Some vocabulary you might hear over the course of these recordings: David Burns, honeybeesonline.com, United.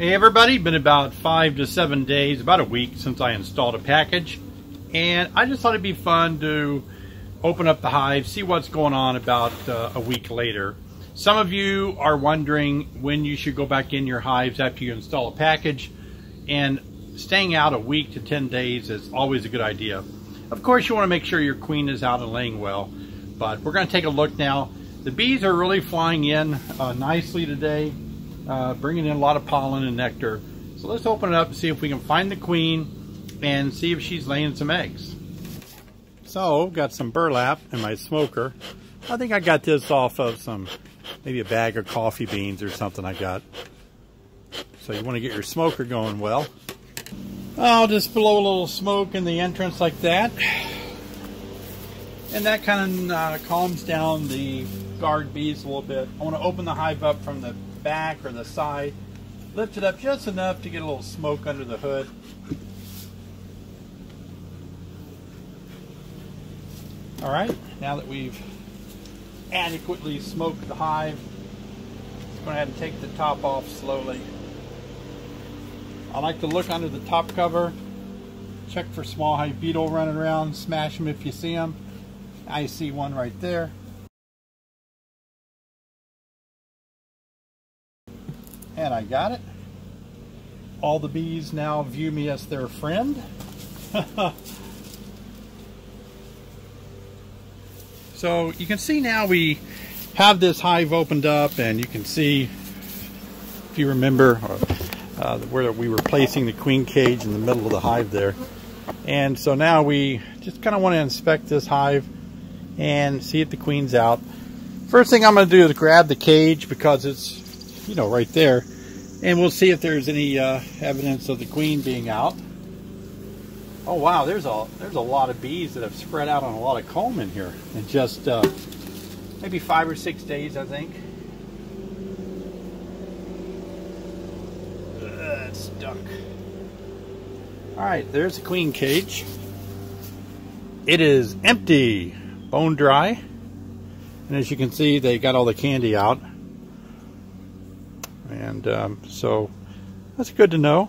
Hey everybody, been about 5 to 7 days, about a week since I installed a package, and I just thought it'd be fun to open up the hive, see what's going on about a week later. Some of you are wondering when you should go back in your hives after you install a package, and staying out a week to 10 days is always a good idea. Of course you want to make sure your queen is out and laying well, but we're going to take a look now. The bees are really flying in nicely today. Bringing in a lot of pollen and nectar. So let's open it up and see if we can find the queen and see if she's laying some eggs. So, got some burlap in my smoker. I think I got this off of maybe a bag of coffee beans or something I got. So you want to get your smoker going well. I'll just blow a little smoke in the entrance like that. And that kind of calms down the guard bees a little bit. I want to open the hive up from the back or the side, lift it up just enough to get a little smoke under the hood. All right, now that we've adequately smoked the hive, let's go ahead and take the top off slowly. I like to look under the top cover, check for small hive beetle running around, smash them if you see them. I see one right there. And I got it. All the bees now view me as their friend. So you can see now we have this hive opened up, and you can see, if you remember, where we were placing the queen cage in the middle of the hive there. And so now we just kind of want to inspect this hive and see if the queen's out. First thing I'm going to do is grab the cage, because it's right there, and we'll see if there's any evidence of the queen being out. Oh wow, there's a lot of bees that have spread out on a lot of comb in here in just maybe 5 or 6 days, I think. It's stuck. All right, there's the queen cage. It is empty, bone dry, and as you can see, they got all the candy out. And so that's good to know,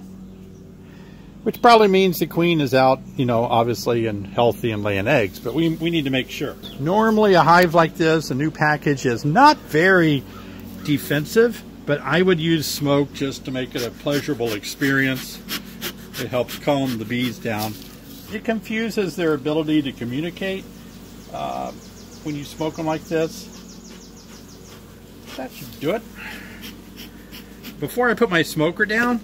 which probably means the queen is out, obviously, and healthy and laying eggs, but we need to make sure. Normally a hive like this, a new package, is not very defensive, but I would use smoke just to make it a pleasurable experience. It helps calm the bees down. It confuses their ability to communicate when you smoke them like this. That should do it. Before I put my smoker down,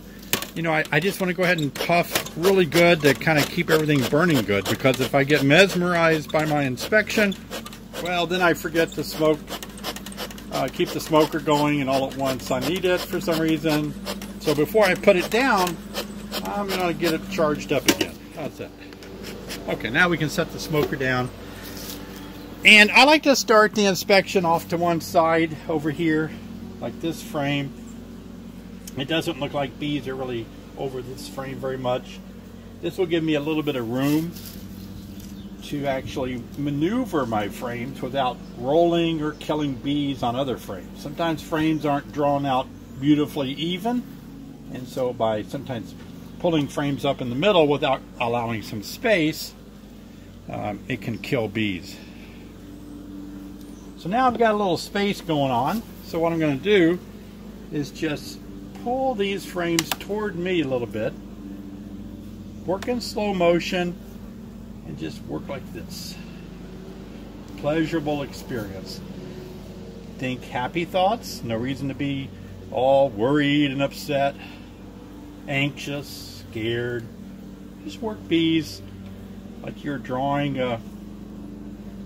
I just want to go ahead and puff really good to kind of keep everything burning good, because if I get mesmerized by my inspection, well, then I forget to smoke, keep the smoker going, and all at once I need it for some reason. So before I put it down, I'm going to get it charged up again. That's it. Okay, now we can set the smoker down. And I like to start the inspection off to one side over here, like this frame. It doesn't look like bees are really over this frame very much. This will give me a little bit of room to actually maneuver my frames without rolling or killing bees on other frames. Sometimes frames aren't drawn out beautifully even, and so by sometimes pulling frames up in the middle without allowing some space, it can kill bees. So now I've got a little space going on, so what I'm going to do is just pull these frames toward me a little bit, work in slow motion, and just work like this. Pleasurable experience. Think happy thoughts, no reason to be all worried and upset, anxious, scared. Just work bees like you're drawing a,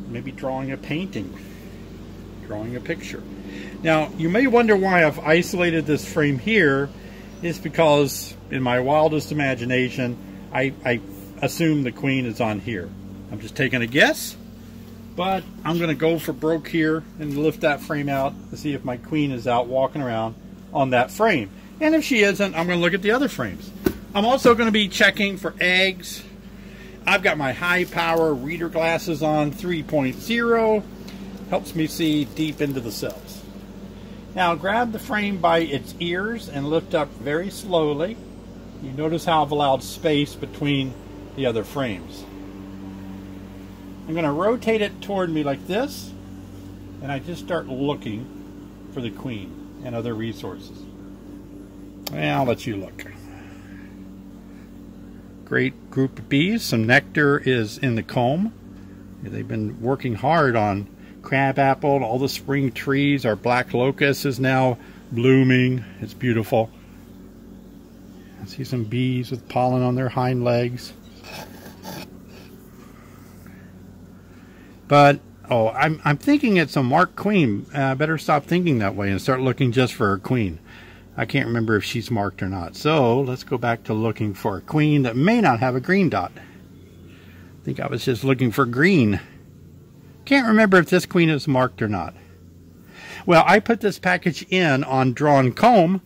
maybe drawing a painting, drawing a picture. Now, you may wonder why I've isolated this frame here. It's because, in my wildest imagination, I assume the queen is on here. I'm just taking a guess, but I'm going to go for broke here and lift that frame out to see if my queen is out walking around on that frame. And if she isn't, I'm going to look at the other frames. I'm also going to be checking for eggs. I've got my high-power reader glasses on, 3.0. Helps me see deep into the cells. Now grab the frame by its ears and lift up very slowly. You notice how I've allowed space between the other frames. I'm going to rotate it toward me like this, and I just start looking for the queen and other resources. And I'll let you look. Great group of bees. Some nectar is in the comb. They've been working hard on crabapple, all the spring trees. Our black locust is now blooming. It's beautiful. I see some bees with pollen on their hind legs. But, oh, I'm thinking it's a marked queen. I better stop thinking that way and start looking just for a queen. I can't remember if she's marked or not. So let's go back to looking for a queen that may not have a green dot. I think I was just looking for green. Can't remember if this queen is marked or not. Well, I put this package in on drawn comb,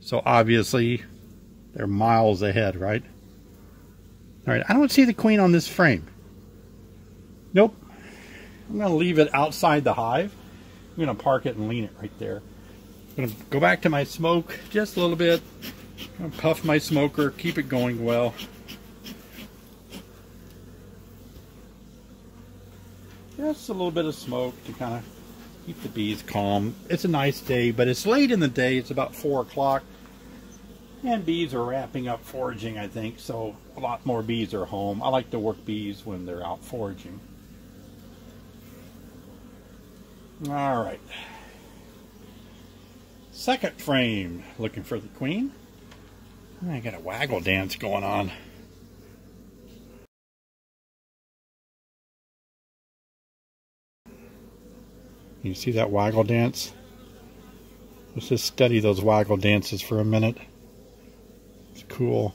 so obviously they're miles ahead, right? All right, I don't see the queen on this frame. Nope. I'm going to leave it outside the hive. I'm going to park it and lean it right there. I'm going to go back to my smoke just a little bit. I'm going to puff my smoker, keep it going well. Just a little bit of smoke to kind of keep the bees calm. It's a nice day, but it's late in the day. It's about 4 o'clock, and bees are wrapping up foraging, I think, so a lot more bees are home. I like to work bees when they're out foraging. All right. Second frame, looking for the queen. I got a waggle dance going on. You see that waggle dance? Let's just study those waggle dances for a minute. It's cool.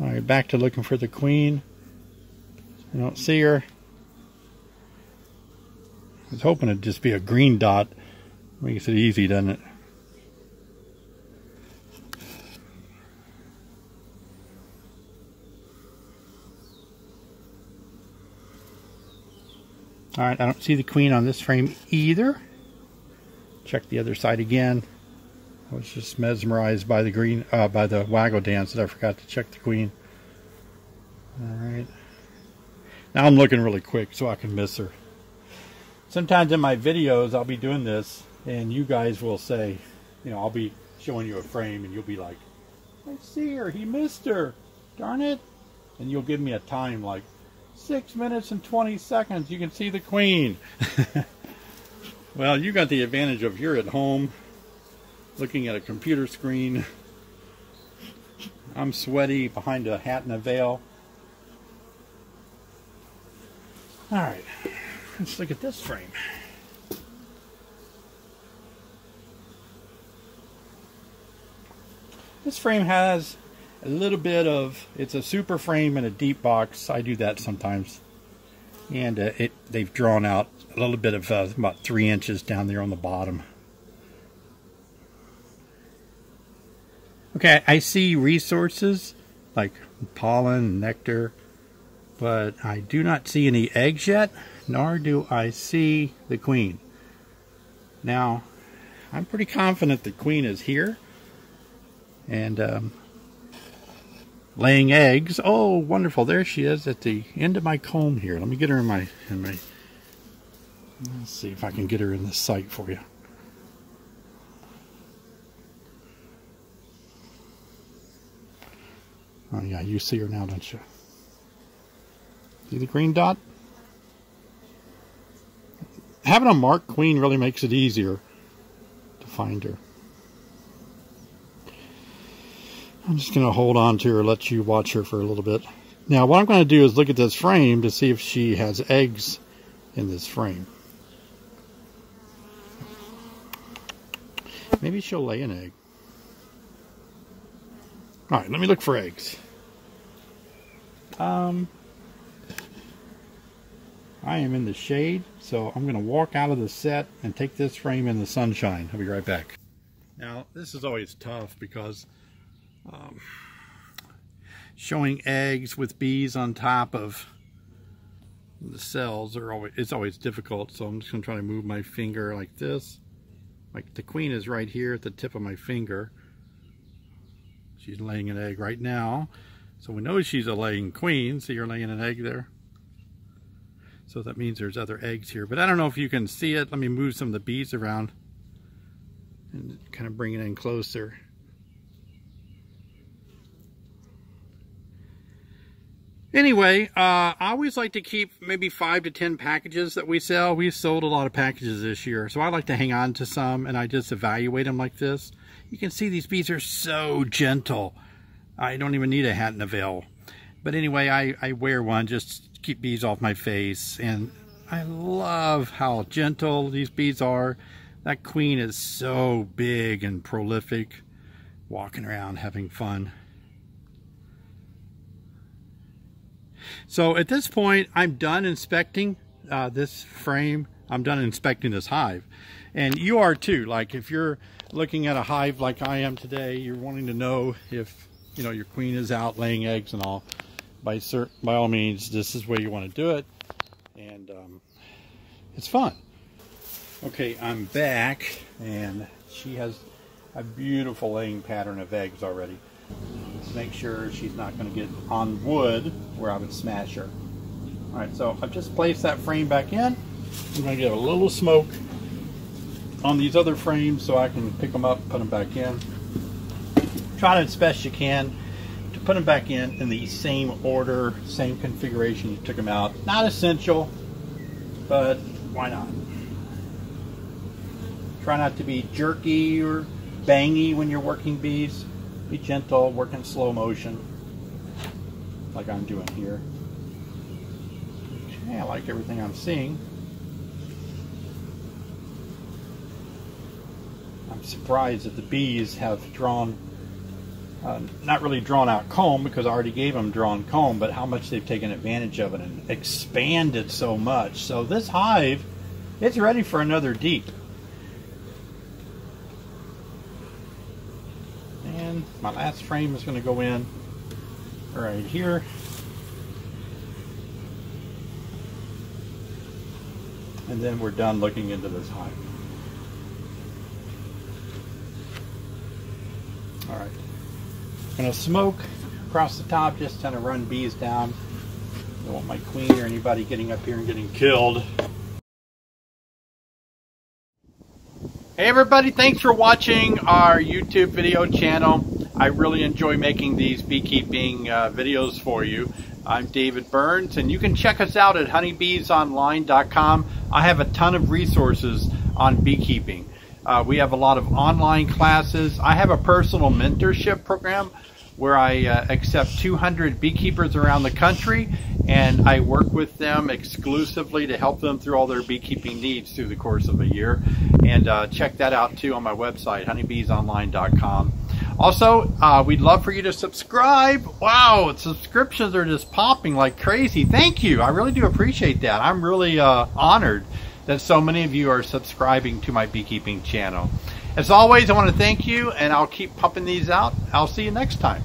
All right, back to looking for the queen. I don't see her. I was hoping it'd just be a green dot. Makes it easy, doesn't it? All right, I don't see the queen on this frame either. Check the other side again. I was just mesmerized by the green, by the waggle dance, that I forgot to check the queen. All right. Now I'm looking really quick so I can miss her. Sometimes in my videos I'll be doing this, and you guys will say, you know, I'll be showing you a frame, and you'll be like, "I see her. He missed her. Darn it!" And you'll give me a time like 6 minutes and 20 seconds, you can see the queen. Well, you got the advantage of you're at home looking at a computer screen. I'm sweaty behind a hat and a veil. All right, let's look at this frame. This frame has a little bit of, it's a super frame and a deep box. I do that sometimes, and they've drawn out a little bit of about 3 inches down there on the bottom. Okay, I see resources like pollen, nectar, but I do not see any eggs yet, nor do I see the queen. Now, I'm pretty confident the queen is here, and laying eggs. Oh, wonderful. There she is at the end of my comb here. Let me get her in my, let's see if I can get her in this sight for you. Oh yeah, you see her now, don't you? See the green dot? Having a marked queen really makes it easier to find her. I'm just going to hold on to her, let you watch her for a little bit. Now, what I'm going to do is look at this frame to see if she has eggs in this frame. Maybe she'll lay an egg. All right, let me look for eggs. I am in the shade, so I'm going to walk out of the set and take this frame in the sunshine. I'll be right back. Now, this is always tough because showing eggs with bees on top of the cells are always, it's always difficult, so I'm just going to try to move my finger like this. Like the queen is right here at the tip of my finger. She's laying an egg right now. So we know she's a laying queen. See her laying an egg there? So that means there's other eggs here. But I don't know if you can see it. Let me move some of the bees around and kind of bring it in closer. Anyway, I always like to keep maybe 5 to 10 packages that we sell. We sold a lot of packages this year, so I like to hang on to some, and I just evaluate them like this. You can see these bees are so gentle. I don't even need a hat and a veil. But anyway, I wear one just to keep bees off my face, and I love how gentle these bees are. That queen is so big and prolific, walking around having fun. So at this point, I'm done inspecting this frame. I'm done inspecting this hive. And you are too. Like if you're looking at a hive like I am today, you're wanting to know if, you know, your queen is out laying eggs and all. By all means, this is where you want to do it. And it's fun. Okay, I'm back. And she has a beautiful laying pattern of eggs already. Let's make sure she's not going to get on wood where I would smash her. All right, so I've just placed that frame back in. I'm going to get a little smoke on these other frames so I can pick them up, put them back in. Try to as best you can to put them back in the same order, same configuration you took them out. Not essential, but why not? Try not to be jerky or bangy when you're working bees. Be gentle, work in slow motion, like I'm doing here. Okay, I like everything I'm seeing. I'm surprised that the bees have drawn, not really drawn out comb, because I already gave them drawn comb, but how much they've taken advantage of it and expanded so much. So this hive, it's ready for another deep. My last frame is going to go in right here. And then we're done looking into this hive. All right. I'm going to smoke across the top, just kind of run bees down. I don't want my queen or anybody getting up here and getting killed. Hey everybody, thanks for watching our YouTube video channel. I really enjoy making these beekeeping videos for you. I'm David Burns, and you can check us out at honeybeesonline.com. I have a ton of resources on beekeeping. We have a lot of online classes. I have a personal mentorship program where I accept 200 beekeepers around the country, and I work with them exclusively to help them through all their beekeeping needs through the course of a year. And check that out too on my website, honeybeesonline.com. Also, we'd love for you to subscribe. Wow, subscriptions are just popping like crazy. Thank you. I really do appreciate that. I'm really honored that so many of you are subscribing to my beekeeping channel. As always, I want to thank you, and I'll keep pumping these out. I'll see you next time.